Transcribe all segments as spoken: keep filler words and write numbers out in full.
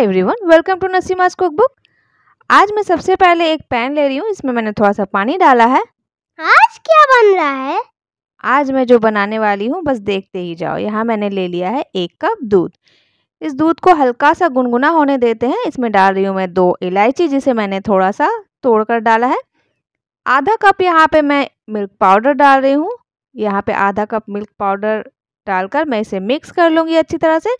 Hi everyone, welcome to Naseema's cookbook. आज मैं सबसे पहले एक पैन ले रही हूँ, इसमें मैंने थोड़ा सा पानी डाला है। आज क्या बन रहा है? आज मैं जो बनाने वाली हूँ बस देखते ही जाओ। यहाँ मैंने ले लिया है एक कप दूध। इस दूध को हल्का सा गुनगुना होने देते हैं। इसमें डाल रही हूँ मैं दो इलायची, जिसे मैंने थोड़ा सा तोड़ कर डाला है। आधा कप यहाँ पे मैं मिल्क पाउडर डाल रही हूँ। यहाँ पे आधा कप मिल्क पाउडर डालकर मैं इसे मिक्स कर लूँगी अच्छी तरह से।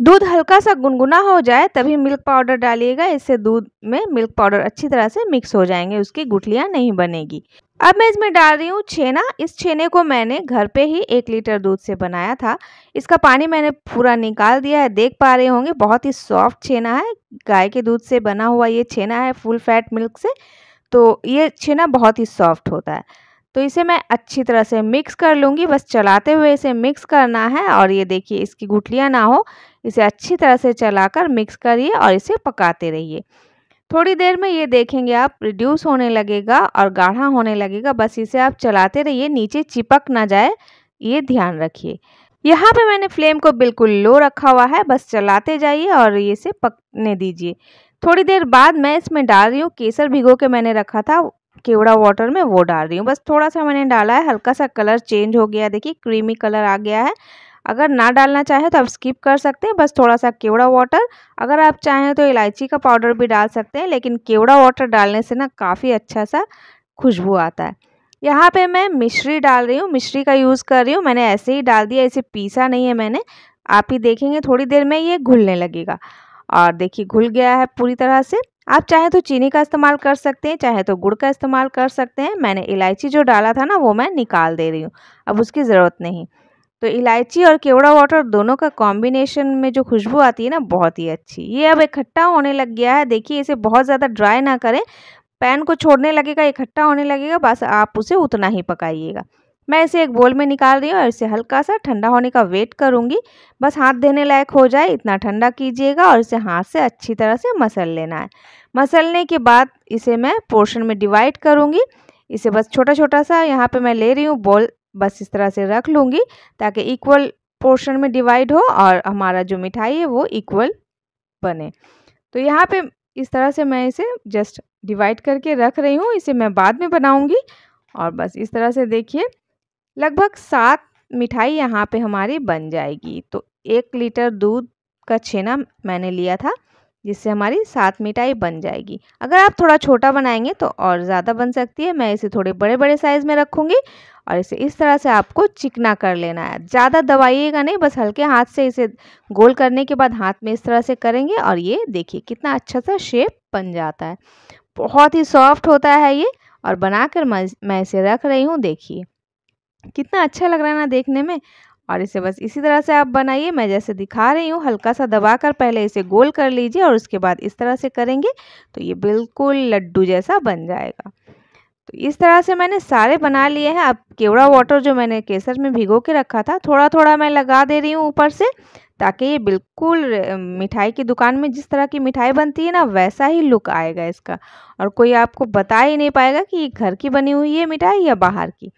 दूध हल्का सा गुनगुना हो जाए तभी मिल्क पाउडर डालिएगा, इससे दूध में मिल्क पाउडर अच्छी तरह से मिक्स हो जाएंगे, उसकी गुठलियाँ नहीं बनेगी। अब मैं इसमें डाल रही हूँ छेना। इस छेने को मैंने घर पे ही एक लीटर दूध से बनाया था। इसका पानी मैंने पूरा निकाल दिया है, देख पा रहे होंगे। बहुत ही सॉफ्ट छेना है, गाय के दूध से बना हुआ ये छेना है फुल फैट मिल्क से, तो ये छेना बहुत ही सॉफ्ट होता है। तो इसे मैं अच्छी तरह से मिक्स कर लूँगी, बस चलाते हुए इसे मिक्स करना है। और ये देखिए, इसकी गुठलियाँ ना हो, इसे अच्छी तरह से चलाकर मिक्स करिए और इसे पकाते रहिए। थोड़ी देर में ये देखेंगे आप रिड्यूस होने लगेगा और गाढ़ा होने लगेगा। बस इसे आप चलाते रहिए, नीचे चिपक ना जाए, ये ध्यान रखिए। यहाँ पे मैंने फ्लेम को बिल्कुल लो रखा हुआ है, बस चलाते जाइए और ये इसे पकने दीजिए। थोड़ी देर बाद मैं इसमें डाल रही हूँ केसर, भिगो के मैंने रखा था केवड़ा वाटर में, वो डाल रही हूँ। बस थोड़ा सा मैंने डाला है, हल्का सा कलर चेंज हो गया, देखिए क्रीमी कलर आ गया है। अगर ना डालना चाहे तो आप स्किप कर सकते हैं, बस थोड़ा सा केवड़ा वाटर। अगर आप चाहें तो इलायची का पाउडर भी डाल सकते हैं, लेकिन केवड़ा वाटर डालने से ना काफ़ी अच्छा सा खुशबू आता है। यहाँ पे मैं मिश्री डाल रही हूँ, मिश्री का यूज़ कर रही हूँ। मैंने ऐसे ही डाल दिया, इसे पीसा नहीं है मैंने। आप ही देखेंगे थोड़ी देर में ये घुलने लगेगा, और देखिए घुल गया है पूरी तरह से। आप चाहे तो चीनी का इस्तेमाल कर सकते हैं, चाहे तो गुड़ का इस्तेमाल कर सकते हैं। मैंने इलायची जो डाला था ना, वो मैं निकाल दे रही हूँ, अब उसकी ज़रूरत नहीं। तो इलायची और केवड़ा वाटर दोनों का कॉम्बिनेशन में जो खुशबू आती है ना, बहुत ही अच्छी। ये अब इकट्ठा होने लग गया है, देखिए। इसे बहुत ज़्यादा ड्राई ना करें, पैन को छोड़ने लगेगा, इकट्ठा होने लगेगा, बस आप उसे उतना ही पकाइएगा। मैं इसे एक बोल में निकाल रही हूँ और इसे हल्का सा ठंडा होने का वेट करूँगी। बस हाथ देने लायक हो जाए इतना ठंडा कीजिएगा, और इसे हाथ से अच्छी तरह से मसल लेना है। मसलने के बाद इसे मैं पोर्शन में डिवाइड करूँगी। इसे बस छोटा छोटा सा यहाँ पे मैं ले रही हूँ बोल, बस इस तरह से रख लूँगी ताकि इक्वल पोर्शन में डिवाइड हो और हमारा जो मिठाई है वो इक्वल बने। तो यहाँ पे इस तरह से मैं इसे जस्ट डिवाइड करके रख रही हूँ, इसे मैं बाद में बनाऊँगी। और बस इस तरह से देखिए, लगभग सात मिठाई यहाँ पे हमारी बन जाएगी। तो एक लीटर दूध का छेना मैंने लिया था, जिससे हमारी सात मिठाई बन जाएगी। अगर आप थोड़ा छोटा बनाएंगे तो और ज़्यादा बन सकती है। मैं इसे थोड़े बड़े बड़े साइज़ में रखूँगी और इसे इस तरह से आपको चिकना कर लेना है। ज़्यादा दबाइएगा नहीं, बस हल्के हाथ से इसे गोल करने के बाद हाथ में इस तरह से करेंगे, और ये देखिए कितना अच्छा सा शेप बन जाता है। बहुत ही सॉफ्ट होता है ये, और बनाकर मैं इसे रख रही हूँ। देखिए कितना अच्छा लग रहा है ना देखने में। और इसे बस इसी तरह से आप बनाइए, मैं जैसे दिखा रही हूँ। हल्का सा दबाकर पहले इसे गोल कर लीजिए और उसके बाद इस तरह से करेंगे, तो ये बिल्कुल लड्डू जैसा बन जाएगा। तो इस तरह से मैंने सारे बना लिए हैं। अब केवड़ा वाटर जो मैंने केसर में भिगो के रखा था, थोड़ा थोड़ा मैं लगा दे रही हूँ ऊपर से, ताकि ये बिल्कुल मिठाई की दुकान में जिस तरह की मिठाई बनती है ना, वैसा ही लुक आएगा इसका, और कोई आपको बता ही नहीं पाएगा कि ये घर की बनी हुई है मिठाई या बाहर की।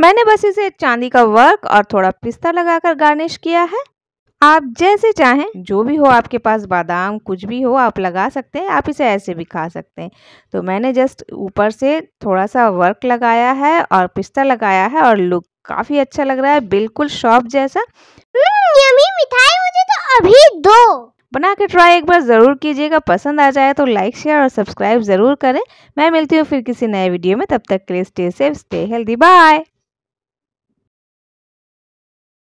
मैंने बस इसे चांदी का वर्क और थोड़ा पिस्ता लगाकर गार्निश किया है। आप जैसे चाहें, जो भी हो आपके पास, बादाम कुछ भी हो आप लगा सकते हैं। आप इसे ऐसे भी खा सकते हैं। तो मैंने जस्ट ऊपर से थोड़ा सा वर्क लगाया है और पिस्ता लगाया है, और लुक काफ़ी अच्छा लग रहा है, बिल्कुल शॉप जैसा। यम्मी मिठाई, मुझे तो अभी दो। बना के ट्राई एक बार ज़रूर कीजिएगा। पसंद आ जाए तो लाइक, शेयर और सब्सक्राइब ज़रूर करें। मैं मिलती हूँ फिर किसी नए वीडियो में, तब तक के लिए stay safe, stay healthy, bye.